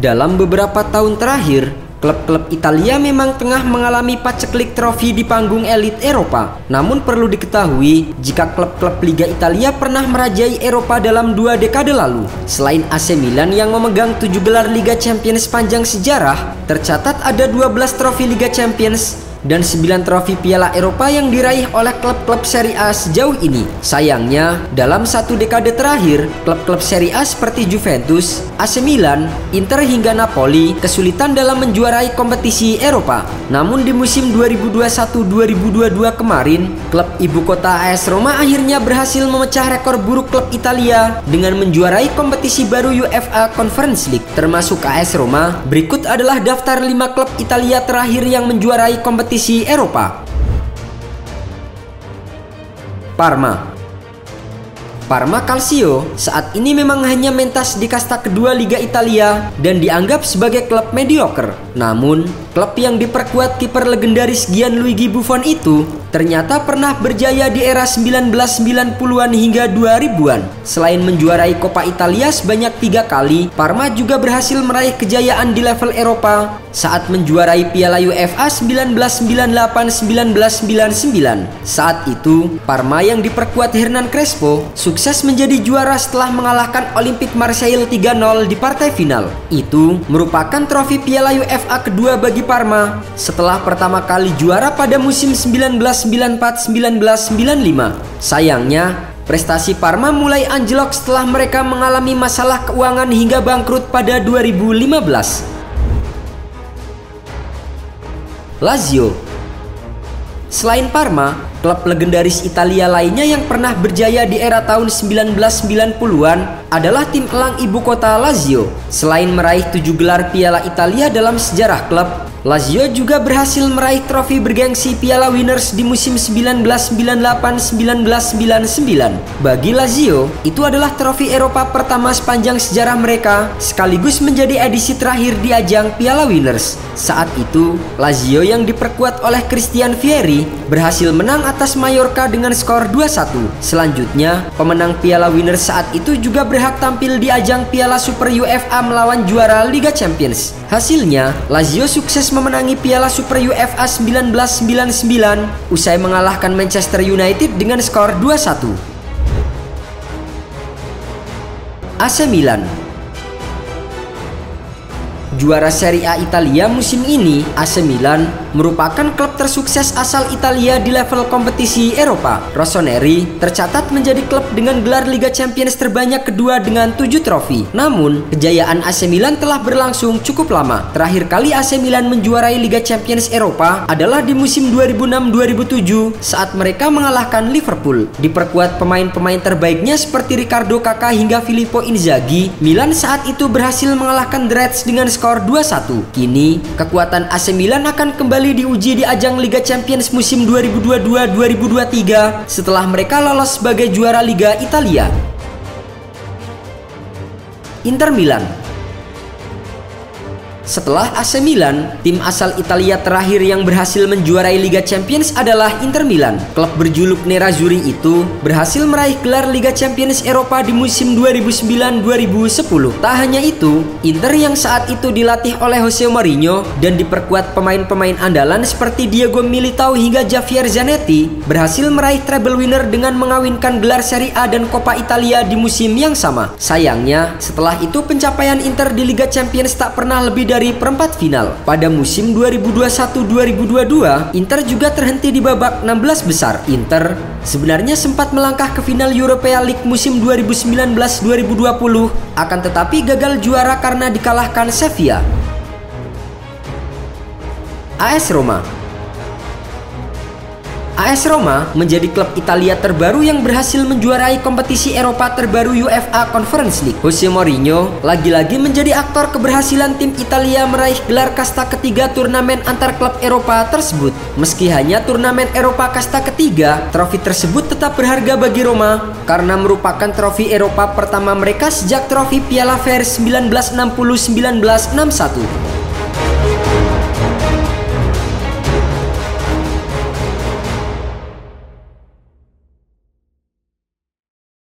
Dalam beberapa tahun terakhir, klub-klub Italia memang tengah mengalami paceklik trofi di panggung elit Eropa. Namun perlu diketahui, jika klub-klub Liga Italia pernah merajai Eropa dalam 2 dekade lalu. Selain AC Milan yang memegang 7 gelar Liga Champions panjang sejarah, tercatat ada 12 trofi Liga Champions dan 9 trofi Piala Eropa yang diraih oleh klub-klub Serie A sejauh ini. Sayangnya, dalam 1 dekade terakhir, klub-klub Serie A seperti Juventus, AC Milan, Inter hingga Napoli kesulitan dalam menjuarai kompetisi Eropa. Namun di musim 2021-2022 kemarin, klub ibu kota AS Roma akhirnya berhasil memecah rekor buruk klub Italia dengan menjuarai kompetisi baru UEFA Conference League. Termasuk AS Roma, berikut adalah daftar 5 klub Italia terakhir yang menjuarai kompetisi Eropa. Parma Calcio saat ini memang hanya mentas di kasta kedua Liga Italia dan dianggap sebagai klub mediocre. Namun, klub yang diperkuat kiper legendaris Gianluigi Buffon itu ternyata pernah berjaya di era 1990-an hingga 2000-an. Selain menjuarai Coppa Italia sebanyak 3 kali, Parma juga berhasil meraih kejayaan di level Eropa saat menjuarai Piala UEFA 1998-1999. Saat itu, Parma yang diperkuat Hernan Crespo sukses menjadi juara setelah mengalahkan Olympique Marseille 3-0 di partai final. Itu merupakan trofi Piala UEFA kedua bagi Parma setelah pertama kali juara pada musim 1994-1995. Sayangnya, prestasi Parma mulai anjlok setelah mereka mengalami masalah keuangan hingga bangkrut pada 2015. Lazio. Selain Parma, klub legendaris Italia lainnya yang pernah berjaya di era tahun 1990-an adalah tim elang ibu kota Lazio. Selain meraih 7 gelar Piala Italia dalam sejarah klub, Lazio juga berhasil meraih trofi bergengsi Piala Winners di musim 1998-1999. Bagi Lazio, itu adalah trofi Eropa pertama sepanjang sejarah mereka, sekaligus menjadi edisi terakhir di ajang Piala Winners. Saat itu, Lazio yang diperkuat oleh Christian Vieri berhasil menang atas Mallorca dengan skor 2-1. Selanjutnya, pemenang Piala Winners saat itu juga berhak tampil di ajang Piala Super UEFA melawan juara Liga Champions. Hasilnya, Lazio sukses memenangi Piala Super UEFA 1999 usai mengalahkan Manchester United dengan skor 2-1. AC Milan. Juara Serie A Italia musim ini, AC Milan merupakan klub tersukses asal Italia di level kompetisi Eropa. Rossoneri tercatat menjadi klub dengan gelar Liga Champions terbanyak kedua dengan 7 trofi. Namun, kejayaan AC Milan telah berlangsung cukup lama. Terakhir kali AC Milan menjuarai Liga Champions Eropa adalah di musim 2006-2007 saat mereka mengalahkan Liverpool. Diperkuat pemain-pemain terbaiknya seperti Ricardo Kaka hingga Filippo Inzaghi, Milan saat itu berhasil mengalahkan Reds dengan skor 2-1. Kini, kekuatan AC Milan akan kembali diuji di ajang Liga Champions musim 2022-2023 setelah mereka lolos sebagai juara Liga Italia. Inter Milan. Setelah AC Milan, tim asal Italia terakhir yang berhasil menjuarai Liga Champions adalah Inter Milan. Klub berjuluk Nerazzurri itu berhasil meraih gelar Liga Champions Eropa di musim 2009-2010. Tak hanya itu, Inter yang saat itu dilatih oleh Jose Mourinho dan diperkuat pemain-pemain andalan seperti Diego Milito hingga Javier Zanetti berhasil meraih treble winner dengan mengawinkan gelar Serie A dan Coppa Italia di musim yang sama. Sayangnya, setelah itu pencapaian Inter di Liga Champions tak pernah lebih dari perempat final. Pada musim 2021-2022, Inter juga terhenti di babak 16 besar. Inter sebenarnya sempat melangkah ke final Europa League musim 2019-2020, akan tetapi gagal juara karena dikalahkan Sevilla. AS Roma. AS Roma menjadi klub Italia terbaru yang berhasil menjuarai kompetisi Eropa terbaru UEFA Conference League. Jose Mourinho lagi-lagi menjadi aktor keberhasilan tim Italia meraih gelar kasta ketiga turnamen antar klub Eropa tersebut. Meski hanya turnamen Eropa kasta ketiga, trofi tersebut tetap berharga bagi Roma karena merupakan trofi Eropa pertama mereka sejak trofi Piala Winners 1960-1961.